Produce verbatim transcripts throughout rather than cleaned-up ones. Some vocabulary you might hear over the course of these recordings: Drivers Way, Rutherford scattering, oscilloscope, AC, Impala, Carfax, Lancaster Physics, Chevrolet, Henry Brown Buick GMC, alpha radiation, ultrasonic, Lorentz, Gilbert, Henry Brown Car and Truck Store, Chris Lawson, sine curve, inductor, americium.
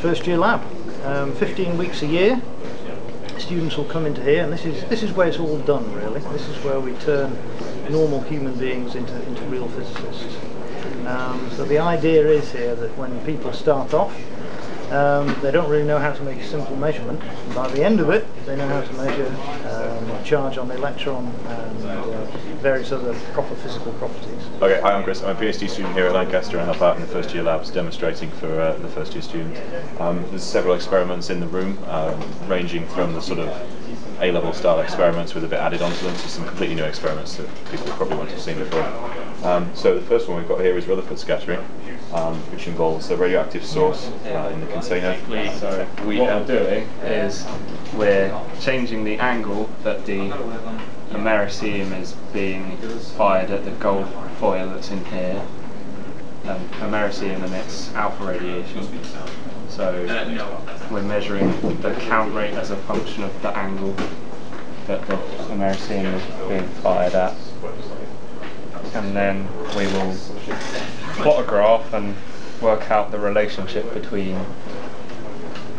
First year lab, um, fifteen weeks a year. Students will come into here, and this is this is where it's all done really. This is where we turn normal human beings into into real physicists. Um, so the idea is here that when people start off, um, they don't really know how to make a simple measurement. And by the end of it, they know how to measure um, charge on the electron and uh, various other proper physical properties. Okay, hi, I'm Chris. I'm a PhD student here at Lancaster, and I help out in the first year labs demonstrating for uh, the first year students. Um, there's several experiments in the room, um, ranging from the sort of A-level style experiments with a bit added onto them, so some completely new experiments that people probably won't have seen before. Um, so the first one we've got here is Rutherford scattering, um, which involves a radioactive source uh, in the container. So what we're doing is we're changing the angle that the americium is being fired at the gold foil that's in here. Um, americium emits alpha radiation. So we're measuring the count rate as a function of the angle that the americium is being fired at. And then we will plot a graph and work out the relationship between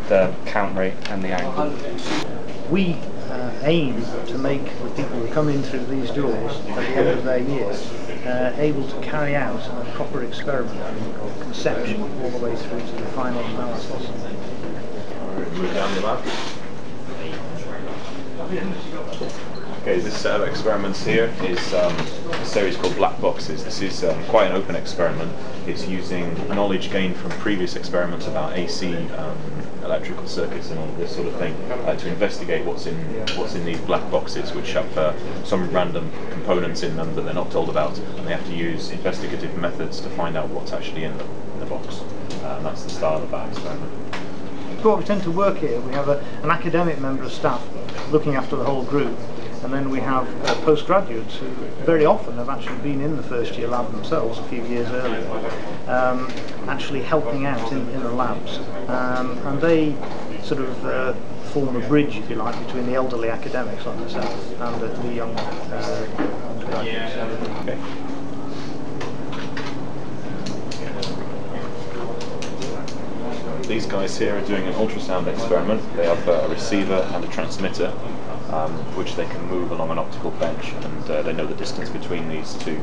the count rate and the angle. We uh, aim to make the people who come in through these doors at the end of their years uh, able to carry out a proper experiment from conception all the way through to the final analysis. Okay, this set of experiments here is um, a series called Black Boxes. This is um, quite an open experiment. It's using knowledge gained from previous experiments about A C um, electrical circuits and all this sort of thing uh, to investigate what's in what's in these black boxes, which have uh, some random components in them that they're not told about, and they have to use investigative methods to find out what's actually in the, in the box. Uh, and that's the style of that experiment. What we tend to work here, we have a, an academic member of staff looking after the whole group, and then we have uh, postgraduates who very often have actually been in the first year lab themselves a few years earlier, um, actually helping out in, in the labs, um, and they sort of uh, form a bridge, if you like, between the elderly academics like myself and uh, the young uh, undergraduates. Okay. These guys here are doing an ultrasound experiment. They have uh, a receiver and a transmitter, um, which they can move along an optical bench, and uh, they know the distance between these two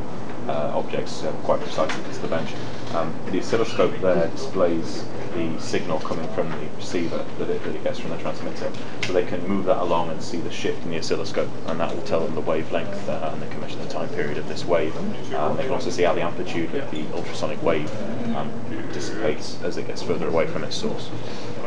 uh, objects uh, quite precisely because of the bench. Um, the oscilloscope there displays the signal coming from the receiver that it, that it gets from the transmitter, so they can move that along and see the shift in the oscilloscope, and that will tell them the wavelength uh, and they can measure the time period of this wave. Um, they can also see how the amplitude of the ultrasonic wave um, dissipates as it gets further away from its source.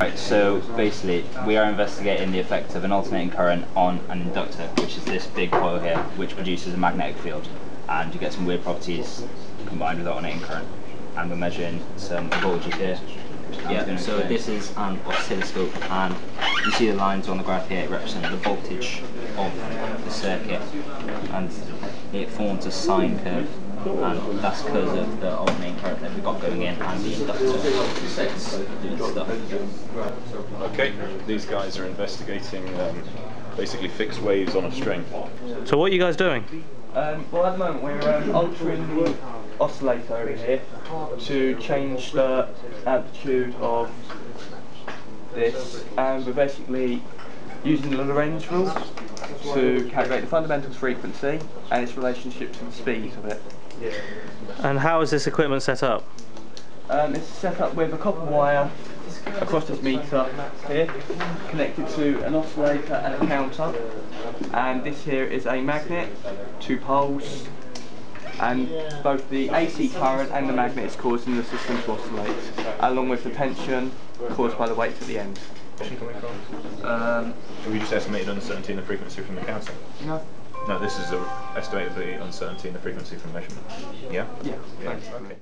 Right, so basically we are investigating the effect of an alternating current on an inductor, which is this big coil here, which produces a magnetic field, and you get some weird properties combined with alternating current. And we're measuring some voltages here. Yeah, so this is an oscilloscope, and you see the lines on the graph here represent the voltage of the circuit, and it forms a sine curve, and that's because of the alternating current that we've got going in and the inductor sets doing stuff. Okay, these guys are investigating um, basically fixed waves on a string. So what are you guys doing? Um, well, at the moment we're um, altering the oscillator over here to change the amplitude of this, and we're basically using the Lorentz rule to calculate the fundamental frequency and its relationship to the speed of it. And how is this equipment set up? Um, it's set up with a copper wire across this meter here, connected to an oscillator and a counter, and this here is a magnet, two poles, and both the A C current and the magnet is causing the system to oscillate, along with the tension caused by the weights at the end. Um, Have you just estimated uncertainty in the frequency from the counter? No. No, this is a, estimated the uncertainty in the frequency from measurement. Yeah? Yeah. Yeah. Okay.